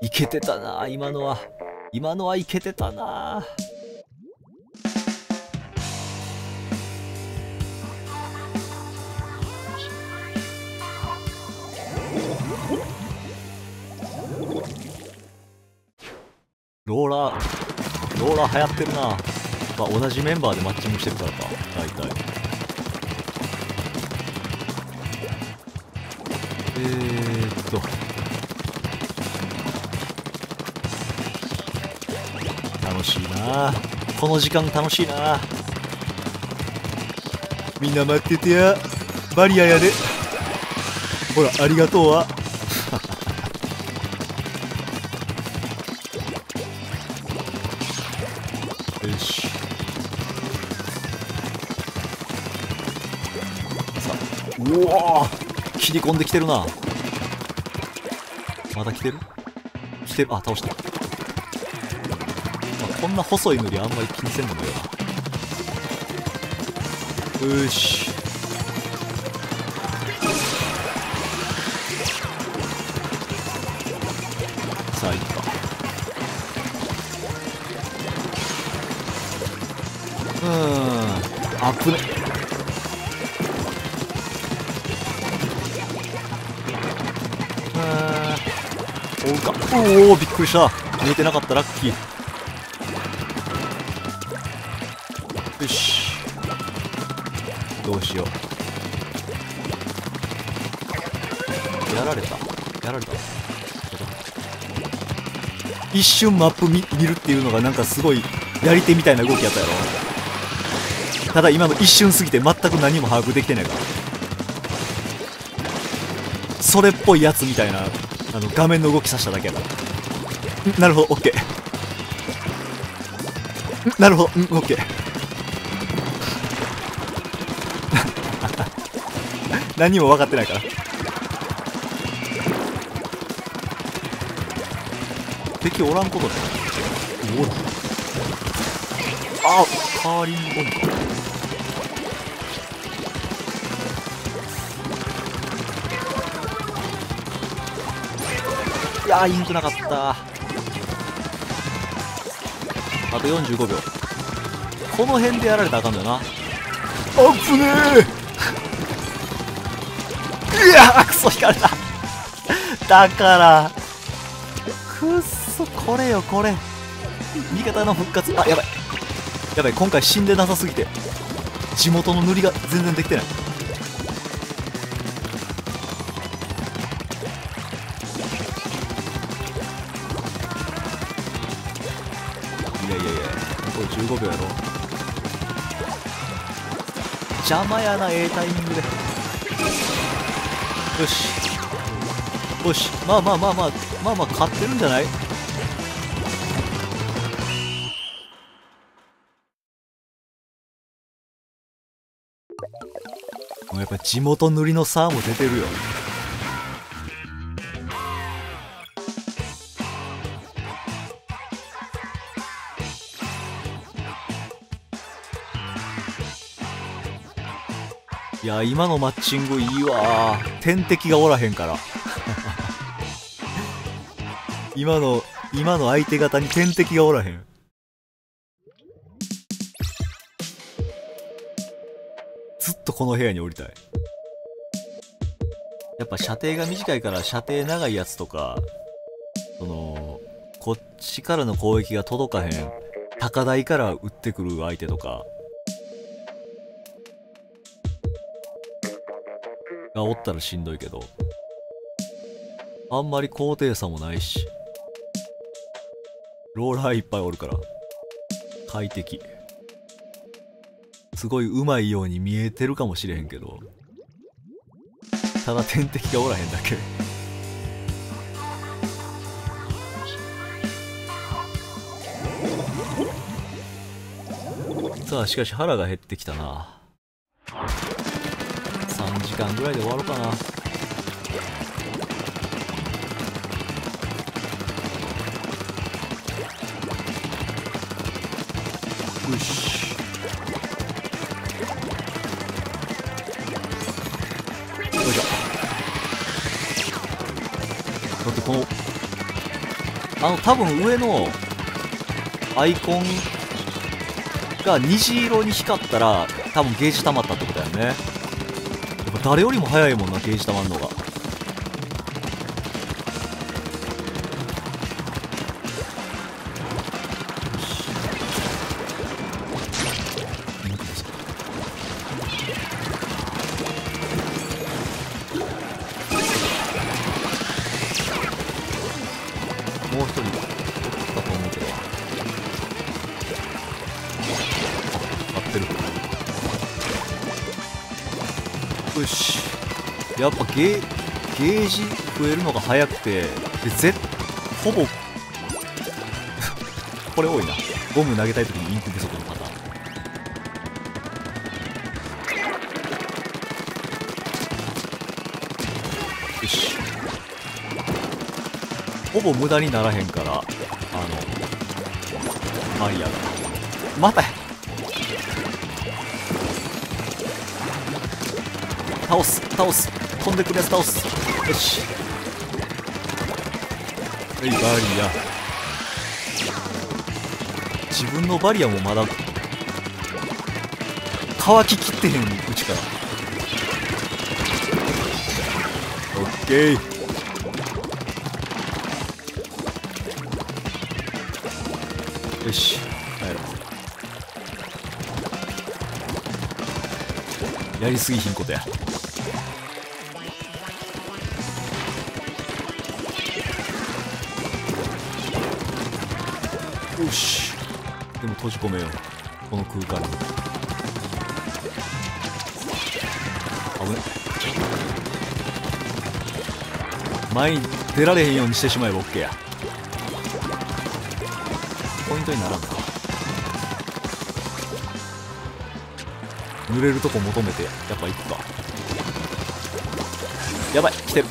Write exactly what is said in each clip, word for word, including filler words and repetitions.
いけてたな、今のは。今のはいけてたな。ローラー、ローラー流行ってるな。まあ、同じメンバーでマッチングしてるからか、大体。えーっと。楽しいな。この時間楽しいな。みんな待っててや。バリアやで。ほら、ありがとうわ。うわー、切り込んできてるな。まだ来てる来てる。あ、倒した。まあ、こんな細い塗りあんまり気にせんのもよな。よし、さあいっか。うーん、あぶね。おお、びっくりした。見えてなかった、ラッキー。よし、どうしよう。やられたやられた。一瞬マップ 見, 見るっていうのがなんかすごいやり手みたいな動きやったやろ。ただ今の一瞬すぎて全く何も把握できてないから、それっぽいやつみたいな、あの画面の動きさせただけだ。なるほど、オッケー。なるほど、オッケー。何も分かってないから。敵おらんことだ。おらん。あ、カーリングゴンか。いやー、インクなかった。あとよんじゅうごびょう。この辺でやられたらあかんだよな。あっぶねえ。いやー、クソ引かれた。だからクソ、これよこれ。味方の復活。あ、やばいやばい。今回死んでなさすぎて地元の塗りが全然できてない。じゅうごびょうやろ。邪魔やな、ええタイミングで。よしよし、まあまあまあまあまあまあ勝ってるんじゃない。やっぱ地元塗りの差も出てるよ。いや、今のマッチングいいわ。天敵がおらへんから。今の、今の相手方に天敵がおらへん。ずっとこの部屋に降りたい。やっぱ射程が短いから、射程長いやつとか、その、こっちからの攻撃が届かへん、高台から撃ってくる相手とか、がおったらしんどいけど、あんまり高低差もないし、ローラーいっぱいおるから快適。すごいうまいように見えてるかもしれへんけど、ただ天敵がおらへんだけ。さあ、しかし腹が減ってきたな。さんじかんぐらいで終わろうかな。よし、よいしょ。だってこのあの多分上のアイコンが虹色に光ったら多分ゲージ溜まったってことだよね。やっぱ誰よりも早いもんな、ゲージ溜まるのが。もう一人取ったと思うけど、あ、合ってる。よし、やっぱゲーゲージ増えるのが早くて、でぜほぼこれ多いな、ゴム投げたい時にインク不足のパターン。よし、ほぼ無駄にならへんから、あのマリアがまた倒す倒す飛んでくるやつ倒す。よし、えい、バリア、自分のバリアもまだ乾ききってへんうちから。オッケー、よし、帰ろう。やりすぎひんことや。よし、でも閉じ込めよう、この空間に。危ね、前に出られへんようにしてしまえば OK や。ポイントにならんか、濡れるとこ求めてやっぱ行くか。やばい、来てる、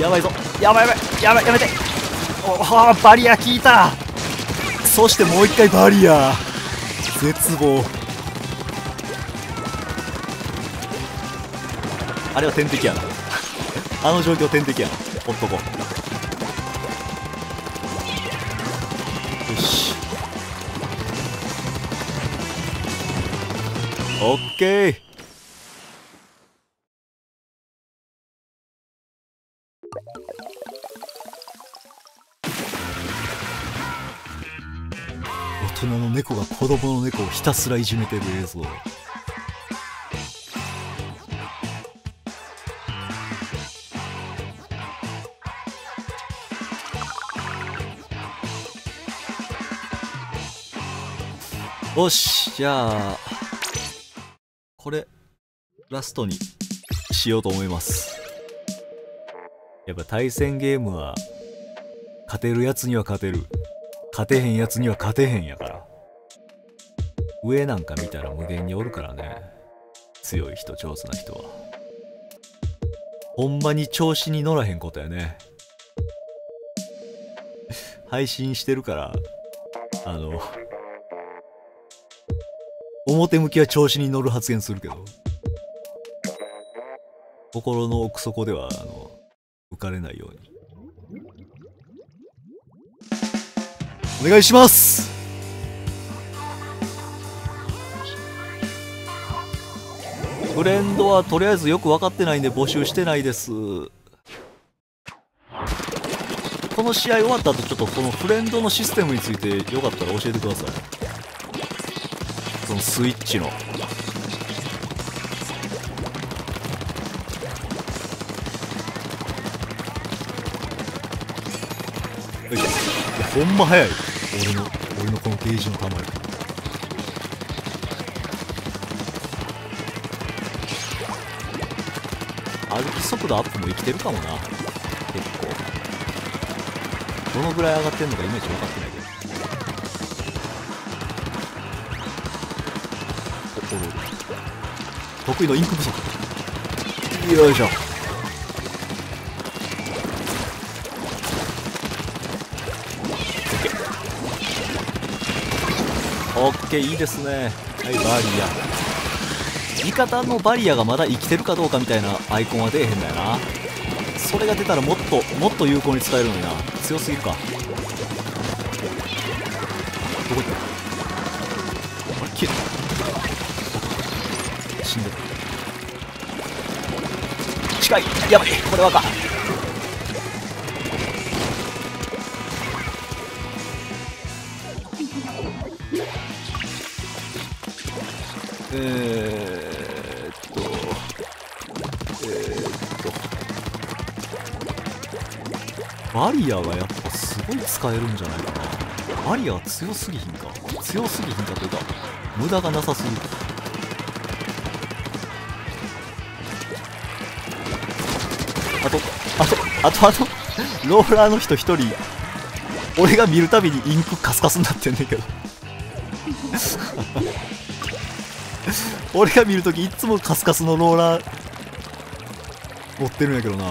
やばいぞ、やばいやばいやばい、やめて。おー、バリア効いた。そしてもう一回バリア、絶望。あれは天敵やなあの状況天敵やな、ほっとこう。オッケー。大人の猫が子供の猫をひたすらいじめてる映像。よし、じゃあこれラストにしようと思います。やっぱ対戦ゲームは勝てるやつには勝てる、勝てへんやつには勝てへんやから。上なんか見たら無限におるからね、強い人上手な人は。ほんまに調子に乗らへんことやね配信してるから、あの表向きは調子に乗る発言するけど、心の奥底ではあの浮かれないようにお願いします。フレンドはとりあえずよく分かってないんで募集してないです。この試合終わった後、ちょっとこのフレンドのシステムについてよかったら教えてください。そのスイッチのほんま早い。俺の俺のこのゲージのたまり、歩き速度アップも生きてるかもな。結構どのぐらい上がってんのかイメージ分かってないけど、得意のインク不足。よいしょ、オッケー、いいですね。はい、バリア、味方のバリアがまだ生きてるかどうかみたいなアイコンは出えへんだよな。それが出たらもっともっと有効に使えるのにな。強すぎるか。どこ行った？あれ消えた。死んでた。近い。やばい、これはか。えーっとえー、っとバリアがやっぱすごい使えるんじゃないかな。バリアは強すぎひんか強すぎひんかというか無駄がなさすぎる。あとあとあとあとローラーの人一人俺が見るたびにインクカスカスになってんねんけど俺が見るときいつもカスカスのローラー持ってるんやけどな。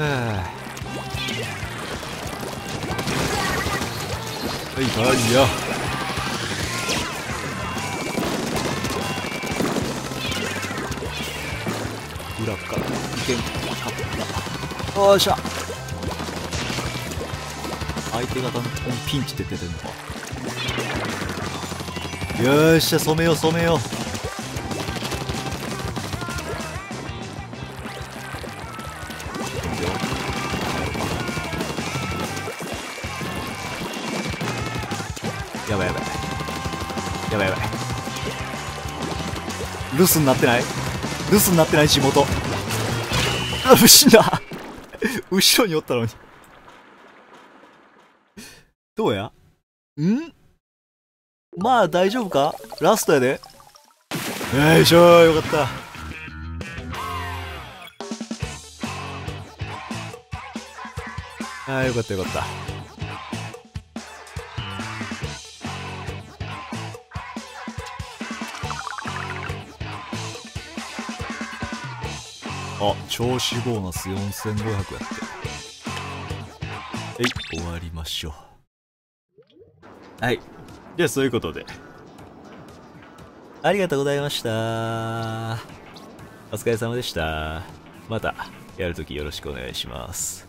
あはいはいや。裏から行けんかった。よっしゃ、相手方のピンチって出てんのか。よっしゃ、染めよう染めよう。やばいやばいやばいやばい。留守になってない？留守になってないし、元あっ死んだ後ろにおったのにどうやん。まあ大丈夫か、ラストやで。よいしょー、よかった。あーよかったよかった。あ、調子ボーナスよんせんごひゃくやって。えい、終わりましょう。はい。じゃあ、そういうことで。ありがとうございました。お疲れ様でした。また、やるときよろしくお願いします。